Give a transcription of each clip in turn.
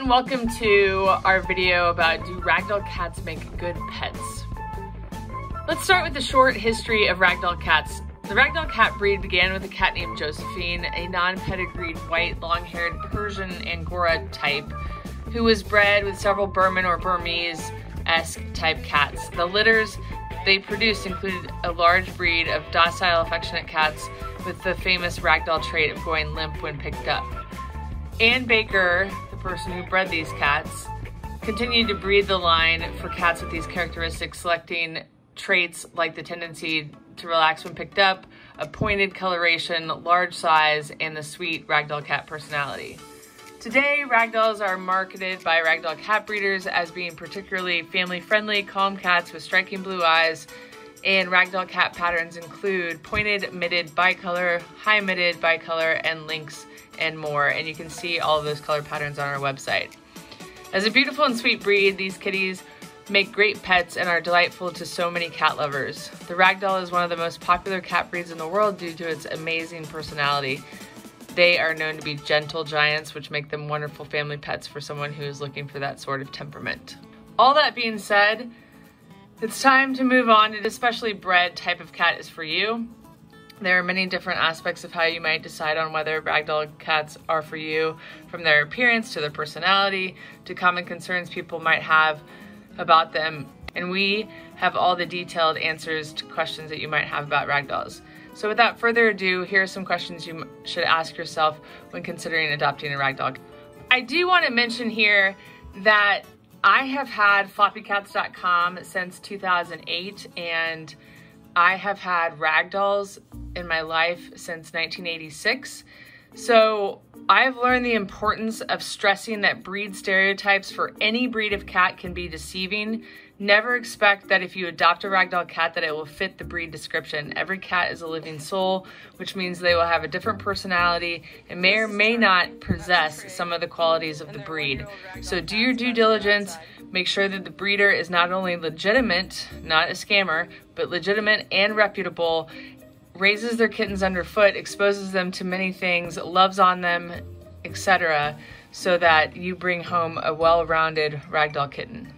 and welcome to our video about do ragdoll cats make good pets. Let's start with the short history of ragdoll cats. The ragdoll cat breed began with a cat named Josephine, a non-pedigreed white, long-haired Persian Angora type, who was bred with several Burman or Burmese-esque type cats. The litters they produced included a large breed of docile, affectionate cats with the famous ragdoll trait of going limp when picked up. Ann Baker, the person who bred these cats, continued to breed the line for cats with these characteristics, selecting traits like the tendency to relax when picked up, a pointed coloration, large size, and the sweet ragdoll cat personality. Today, ragdolls are marketed by ragdoll cat breeders as being particularly family-friendly, calm cats with striking blue eyes, and ragdoll cat patterns include pointed mitted bicolor, high mitted bicolor, and lynx and more, and you can see all of those color patterns on our website. As a beautiful and sweet breed, these kitties make great pets and are delightful to so many cat lovers. The ragdoll is one of the most popular cat breeds in the world due to its amazing personality. They are known to be gentle giants, which make them wonderful family pets for someone who is looking for that sort of temperament. All that being said, it's time to move on to the specially bred type of cat is for you. There are many different aspects of how you might decide on whether ragdoll cats are for you, from their appearance to their personality to common concerns people might have about them, and we have all the detailed answers to questions that you might have about ragdolls. So without further ado, here are some questions you should ask yourself when considering adopting a ragdoll. I do want to mention here that I have had floppycats.com since 2008, and I have had ragdolls in my life since 1986. So I've learned the importance of stressing that breed stereotypes for any breed of cat can be deceiving. Never expect that if you adopt a ragdoll cat that it will fit the breed description. Every cat is a living soul, which means they will have a different personality and may or may not possess some of the qualities of the breed. So do your due diligence. Make sure that the breeder is not only legitimate, not a scammer, but legitimate and reputable, raises their kittens underfoot, exposes them to many things, loves on them, etc., so that you bring home a well-rounded ragdoll kitten.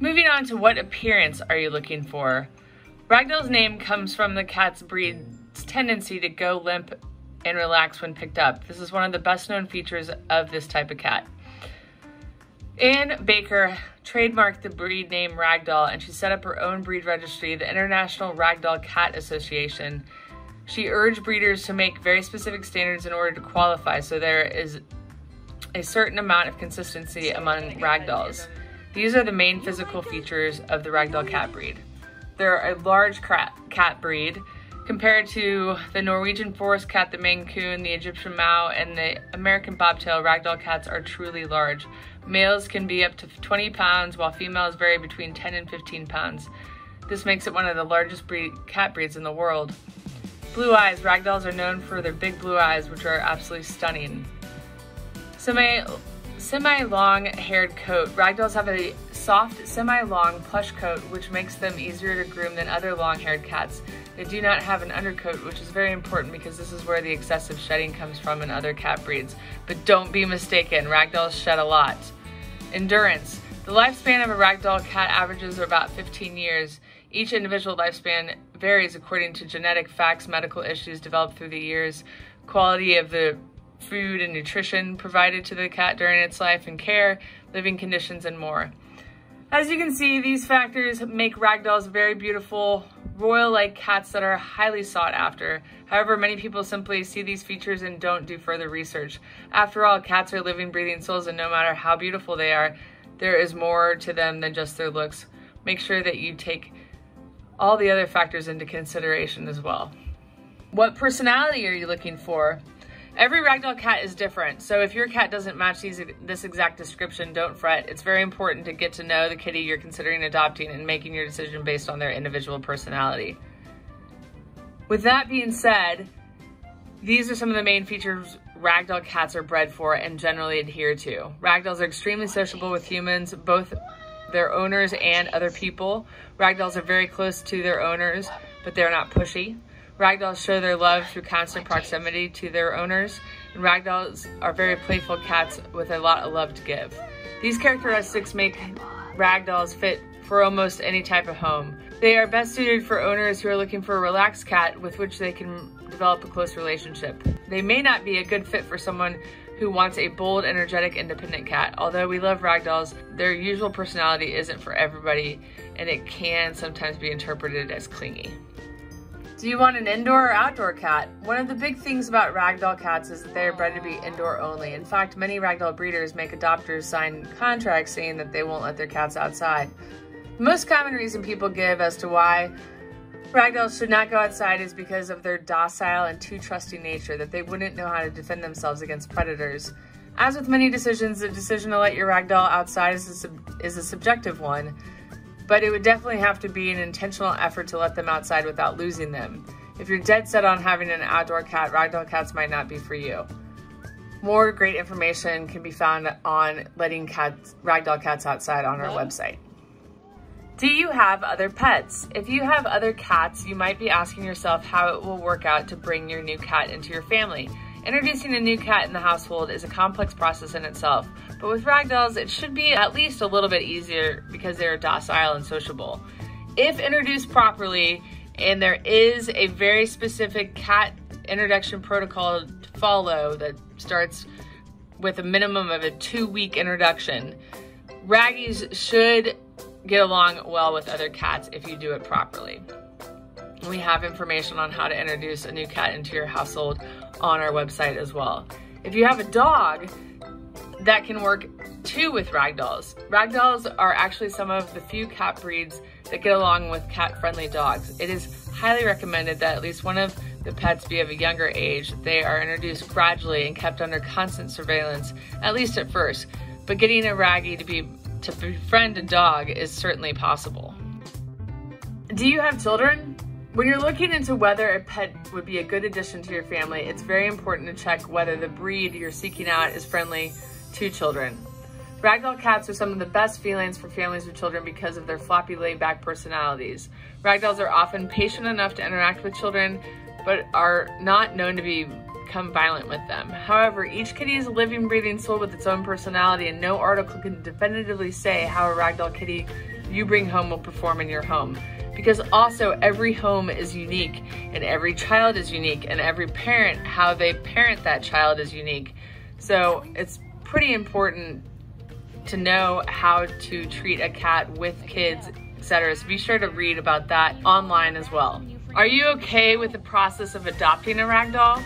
Moving on to what appearance are you looking for? Ragdoll's name comes from the cat's breed's tendency to go limp and relax when picked up. This is one of the best-known features of this type of cat. Ann Baker trademarked the breed name Ragdoll, and she set up her own breed registry, the International Ragdoll Cat Association. She urged breeders to make very specific standards in order to qualify, so there is a certain amount of consistency among ragdolls. These are the main physical features of the ragdoll cat breed. They're a large cat breed compared to the Norwegian Forest Cat, the Maine Coon, the Egyptian Mau, and the American Bobtail. Ragdoll cats are truly large. Males can be up to 20 pounds, while females vary between 10 and 15 pounds. This makes it one of the largest cat breeds in the world. Blue eyes. Ragdolls are known for their big blue eyes, which are absolutely stunning. Semi-long haired coat. Ragdolls have a soft, semi-long plush coat, which makes them easier to groom than other long-haired cats. They do not have an undercoat, which is very important because this is where the excessive shedding comes from in other cat breeds. But don't be mistaken, ragdolls shed a lot. Endurance. The lifespan of a ragdoll cat averages about 15 years. Each individual lifespan varies according to genetic facts, medical issues developed through the years, quality of the food and nutrition provided to the cat during its life and care, living conditions, and more. As you can see, these factors make ragdolls very beautiful, royal-like cats that are highly sought after. However, many people simply see these features and don't do further research. After all, cats are living, breathing souls, and no matter how beautiful they are, there is more to them than just their looks. Make sure that you take all the other factors into consideration as well. What personality are you looking for? Every ragdoll cat is different, so if your cat doesn't match this exact description, don't fret. It's very important to get to know the kitty you're considering adopting and making your decision based on their individual personality. With that being said, these are some of the main features ragdoll cats are bred for and generally adhere to. Ragdolls are extremely sociable with humans, both their owners and other people. Ragdolls are very close to their owners, but they're not pushy. Ragdolls show their love through constant proximity to their owners. Ragdolls are very playful cats with a lot of love to give. These characteristics make ragdolls fit for almost any type of home. They are best suited for owners who are looking for a relaxed cat with which they can develop a close relationship. They may not be a good fit for someone who wants a bold, energetic, independent cat. Although we love ragdolls, their usual personality isn't for everybody, and it can sometimes be interpreted as clingy. Do you want an indoor or outdoor cat? One of the big things about ragdoll cats is that they are bred to be indoor only. In fact, many ragdoll breeders make adopters sign contracts saying that they won't let their cats outside. The most common reason people give as to why ragdolls should not go outside is because of their docile and too trusty nature, that they wouldn't know how to defend themselves against predators. As with many decisions, the decision to let your ragdoll outside is a subjective one, but it would definitely have to be an intentional effort to let them outside without losing them. If you're dead set on having an outdoor cat, ragdoll cats might not be for you. More great information can be found on letting ragdoll cats outside on our website. Do you have other pets? If you have other cats, you might be asking yourself how it will work out to bring your new cat into your family. Introducing a new cat in the household is a complex process in itself, but with ragdolls, it should be at least a little bit easier because they are docile and sociable. If introduced properly, and there is a very specific cat introduction protocol to follow that starts with a minimum of a 2-week introduction, raggies should get along well with other cats if you do it properly. We have information on how to introduce a new cat into your household on our website as well. If you have a dog, that can work too with ragdolls. Ragdolls are actually some of the few cat breeds that get along with cat-friendly dogs. It is highly recommended that at least one of the pets be of a younger age. They are introduced gradually and kept under constant surveillance, at least at first, but getting a raggie to befriend a dog is certainly possible. Do you have children? When you're looking into whether a pet would be a good addition to your family, it's very important to check whether the breed you're seeking out is friendly to children. Ragdoll cats are some of the best feelings for families with children because of their floppy, laid-back personalities. Ragdolls are often patient enough to interact with children, but are not known to become violent with them. However, each kitty is a living, breathing soul with its own personality, and no article can definitively say how a ragdoll kitty you bring home will perform in your home. Because also every home is unique, and every child is unique, and every parent, how they parent that child is unique. So it's pretty important to know how to treat a cat with kids, etc. So be sure to read about that online as well. Are you okay with the process of adopting a ragdoll?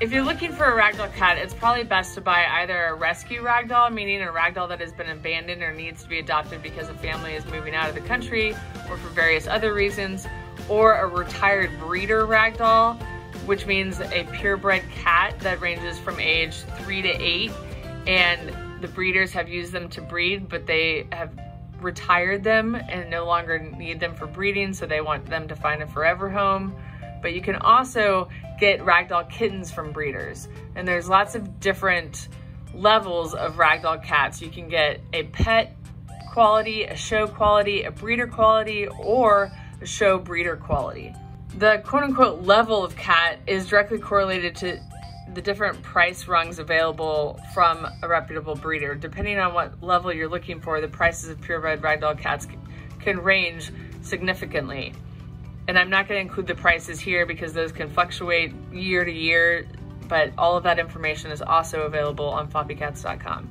If you're looking for a ragdoll cat, it's probably best to buy either a rescue ragdoll, meaning a ragdoll that has been abandoned or needs to be adopted because a family is moving out of the country or for various other reasons, or a retired breeder ragdoll, which means a purebred cat that ranges from age 3 to 8, and the breeders have used them to breed, but they have retired them and no longer need them for breeding, so they want them to find a forever home. But you can also get ragdoll kittens from breeders. And there's lots of different levels of ragdoll cats. You can get a pet quality, a show quality, a breeder quality, or a show breeder quality. The quote-unquote level of cat is directly correlated to the different price rungs available from a reputable breeder. Depending on what level you're looking for, the prices of purebred ragdoll cats can range significantly. And I'm not going to include the prices here because those can fluctuate year to year, but all of that information is also available on floppycats.com.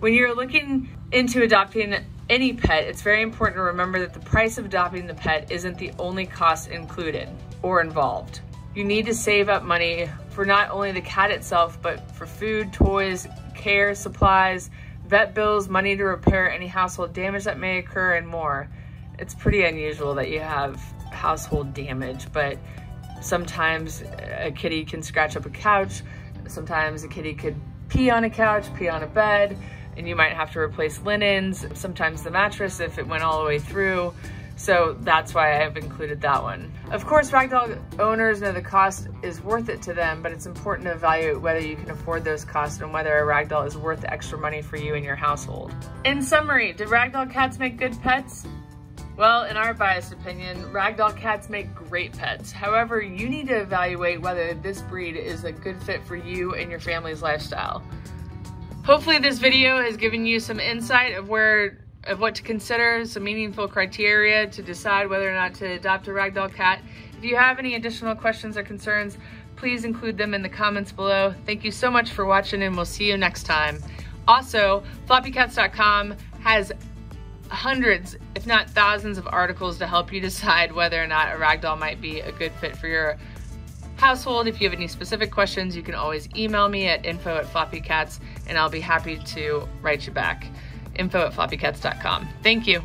When you're looking into adopting any pet, it's very important to remember that the price of adopting the pet isn't the only cost included or involved. You need to save up money for not only the cat itself, but for food, toys, care, supplies, vet bills, money to repair any household damage that may occur, and more. It's pretty unusual that you have household damage, but sometimes a kitty can scratch up a couch, sometimes a kitty could pee on a couch, pee on a bed, and you might have to replace linens, sometimes the mattress if it went all the way through. So that's why I have included that one. Of course, ragdoll owners know the cost is worth it to them, but it's important to evaluate whether you can afford those costs and whether a ragdoll is worth the extra money for you and your household. In summary, do ragdoll cats make good pets? Well, in our biased opinion, ragdoll cats make great pets. However, you need to evaluate whether this breed is a good fit for you and your family's lifestyle. Hopefully this video has given you some insight of what to consider, some meaningful criteria to decide whether or not to adopt a ragdoll cat. If you have any additional questions or concerns, please include them in the comments below. Thank you so much for watching, and we'll see you next time. Also, floppycats.com has hundreds, if not thousands, of articles to help you decide whether or not a ragdoll might be a good fit for your household. If you have any specific questions, you can always email me at info@floppycats, and I'll be happy to write you back. Info@floppycats.com. Thank you.